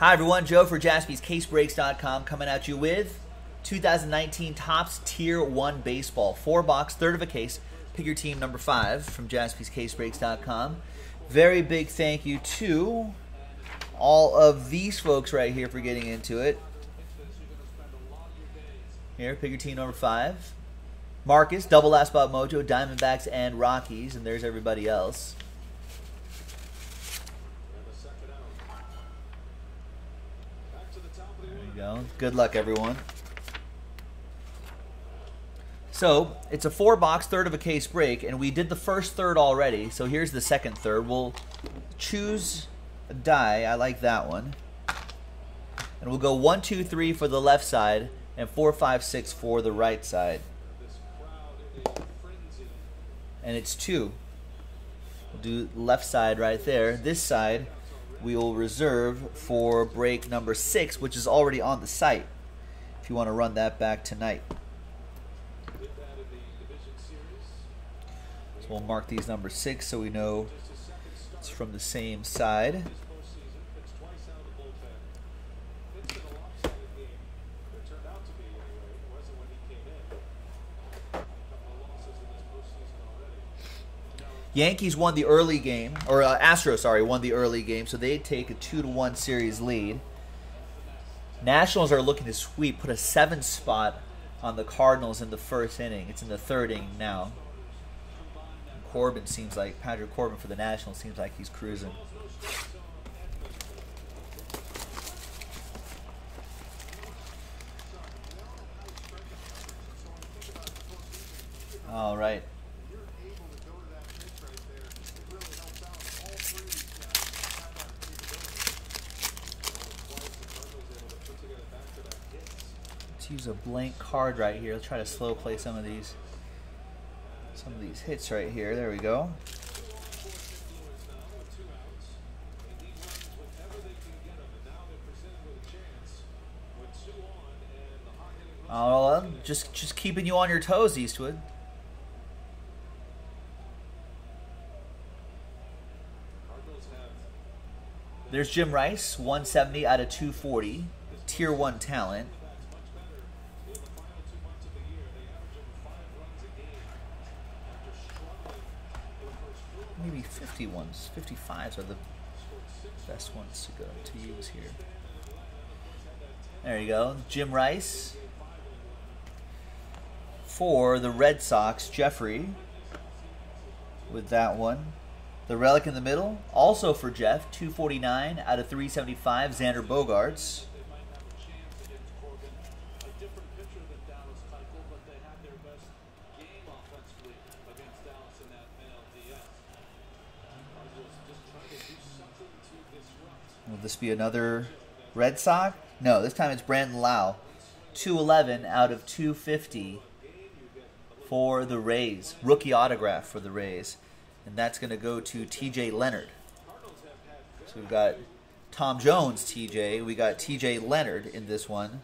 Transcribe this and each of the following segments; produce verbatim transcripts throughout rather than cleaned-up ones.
Hi everyone, Joe for Jaspys Case Breaks dot com coming at you with two thousand nineteen Topps Tier one Baseball. Four box, third of a case. Pick your team number five from Jaspys Case Breaks dot com. Very big thank you to all of these folks right here for getting into it. Here, pick your team number five. Marcus, Double Last Spot Mojo, Diamondbacks, and Rockies, and there's everybody else. There you go. Good luck, everyone. So it's a four-box, third of a case break, and we did the first third already, so here's the second third. We'll choose a die. I like that one. And we'll go one, two, three for the left side, and four, five, six for the right side. And it's two. We'll do left side right there. This side we will reserve for break number six, which is already on the site if you want to run that back tonight. So we'll mark these number six so we know it's from the same side. Yankees won the early game, or uh, Astros, sorry, won the early game, so they take a two to one series lead. Nationals are looking to sweep, put a seventh spot on the Cardinals in the first inning. It's in the third inning now. Corbin seems like, Patrick Corbin for the Nationals seems like he's cruising. All right. Use a blank card right here. I'll try to slow play some of these some of these hits right here. There we go. Oh, just just keeping you on your toes, Eastwood. There's Jim Rice, one seventy out of two forty, Tier one talent. Maybe fifty-ones, fifty-fives are the best ones to go to use here. There you go, Jim Rice. For the Red Sox, Jeffrey with that one. The relic in the middle, also for Jeff, two forty-nine out of three seventy-five, Xander Bogaerts. Will this be another Red Sox? No, this time it's Brandon Lau. two eleven out of two fifty for the Rays. Rookie autograph for the Rays. And that's going to go to T J. Leonard. So we've got Tom Jones, T J. We got T J. Leonard in this one.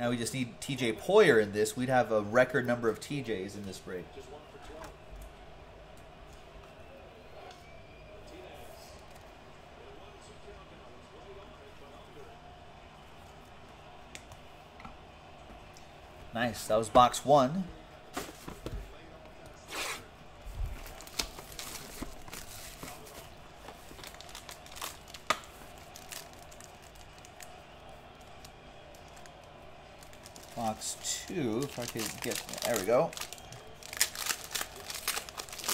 Now we just need T J. Poyer in this. We'd have a record number of T Js in this break. Nice, that was box one. Box two, if I could get, there we go.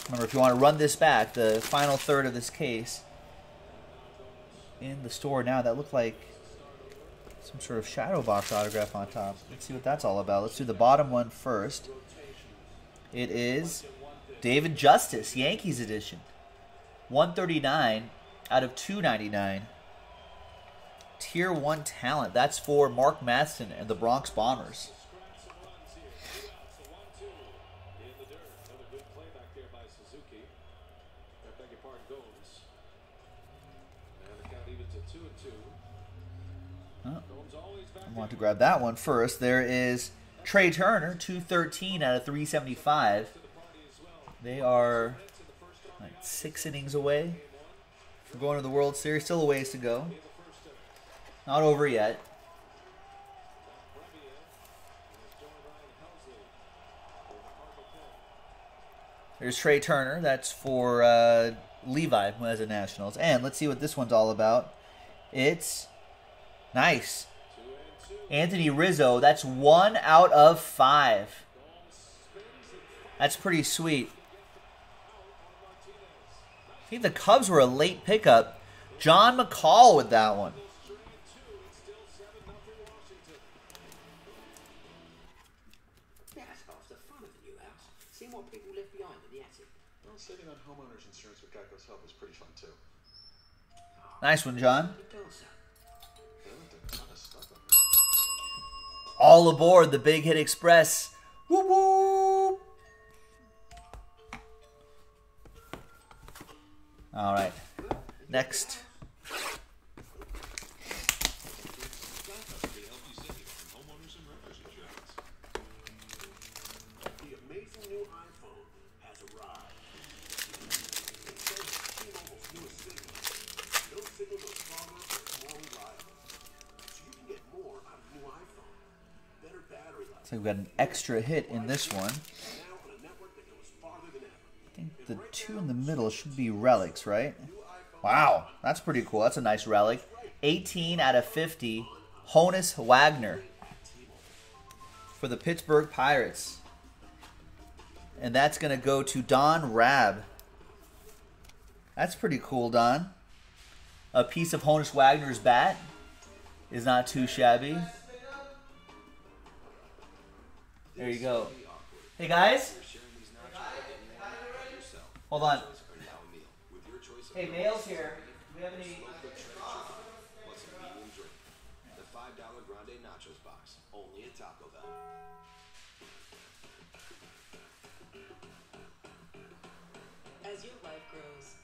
Remember, if you want to run this back, the final third of this case in the store now, that looked like some sort of shadow box autograph on top. Let's see what that's all about. Let's do the bottom one first. It is David Justice, Yankees edition. one thirty-nine out of two ninety-nine. Tier one talent. That's for Mark Madsen and the Bronx Bombers. Oh. I want to grab that one first. There is Trey Turner, two thirteen out of three seventy-five. They are like six innings away We're going to the World Series. Still a ways to go. Not over yet. There's Trey Turner. That's for uh, Levi, who has the Nationals. And let's see what this one's all about. It's nice. Anthony Rizzo. That's one out of five. That's pretty sweet. I think the Cubs were a late pickup. John McCall with that one. Nice one, John. All aboard the Big Hit Express. Woo woo! All right, next. So we've got an extra hit in this one. I think the two in the middle should be relics, right? Wow, that's pretty cool. That's a nice relic. eighteen out of fifty, Honus Wagner for the Pittsburgh Pirates. And that's going to go to Don Rabb. That's pretty cool, Don. A piece of Honus Wagner's bat is not too shabby. There you go. Hey guys. Hold on. Hey, Mail's here. Do we have any? The five dollar grande nachos box, only at Taco Bell. As your life grows,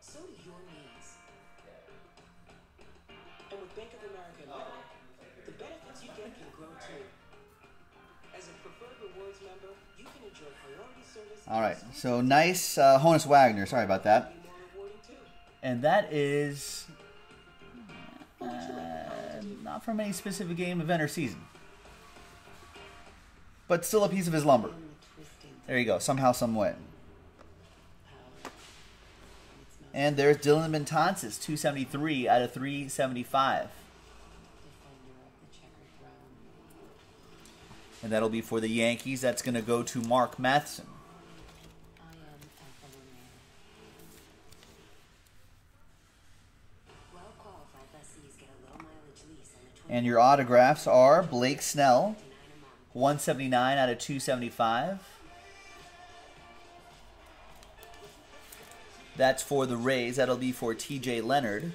so do your needs. And with Bank of America Letter, the benefits you get can grow too. As a preferred rewards member, you can enjoy priority service. All right, so nice uh, Honus Wagner. Sorry about that. And that is uh, not from any specific game, event, or season, but still a piece of his lumber. There you go. Somehow, some way. And there's Dylan Bentonsis, two seventy-three out of three seventy-five. And that'll be for the Yankees. That's going to go to Mark Matheson. And your autographs are Blake Snell, one seventy-nine out of two seventy-five. That's for the Rays. That'll be for T J. Leonard.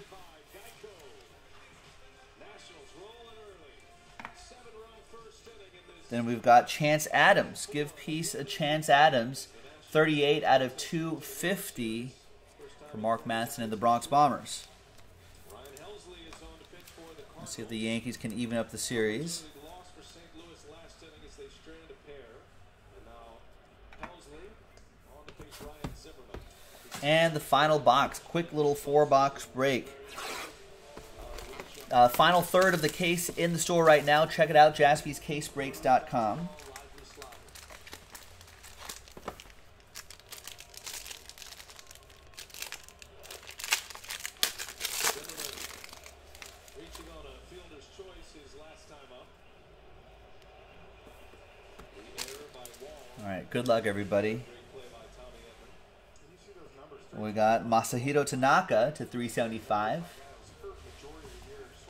Then we've got Chance Adams. Give peace a Chance Adams. thirty-eight out of two fifty for Mark Madsen and the Bronx Bombers. Let's see if the Yankees can even up the series. And the final box. Quick little four-box break. Uh, final third of the case in the store right now. Check it out, Jaspys Case Breaks dot com. All right, good luck, everybody. We got Masahiro Tanaka to three seventy-five.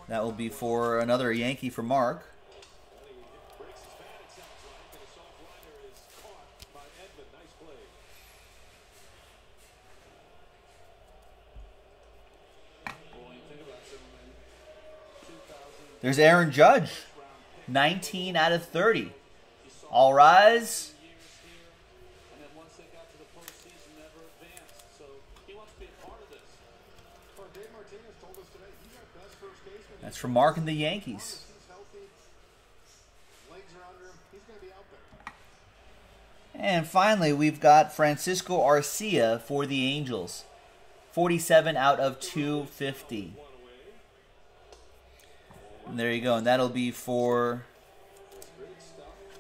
That will be for another Yankee for Mark. There's Aaron Judge, nineteen out of thirty. All rise. That's from Mark and the Yankees. And finally, we've got Francisco Arcia for the Angels. forty-seven out of two fifty. And there you go. And that'll be for...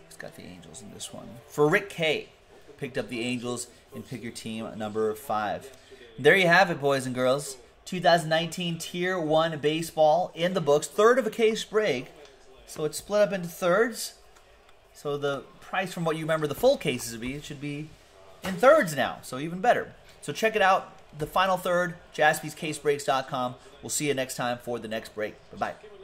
It's got the Angels in this one. For Rick K. Picked up the Angels and pick your team number five. There you have it, boys and girls. twenty nineteen Tier one Baseball in the books. Third of a case break. So it's split up into thirds. So the price from what you remember the full cases would be, it should be in thirds now. So even better. So check it out. The final third, Jaspys Case Breaks dot com. We'll see you next time for the next break. Bye-bye.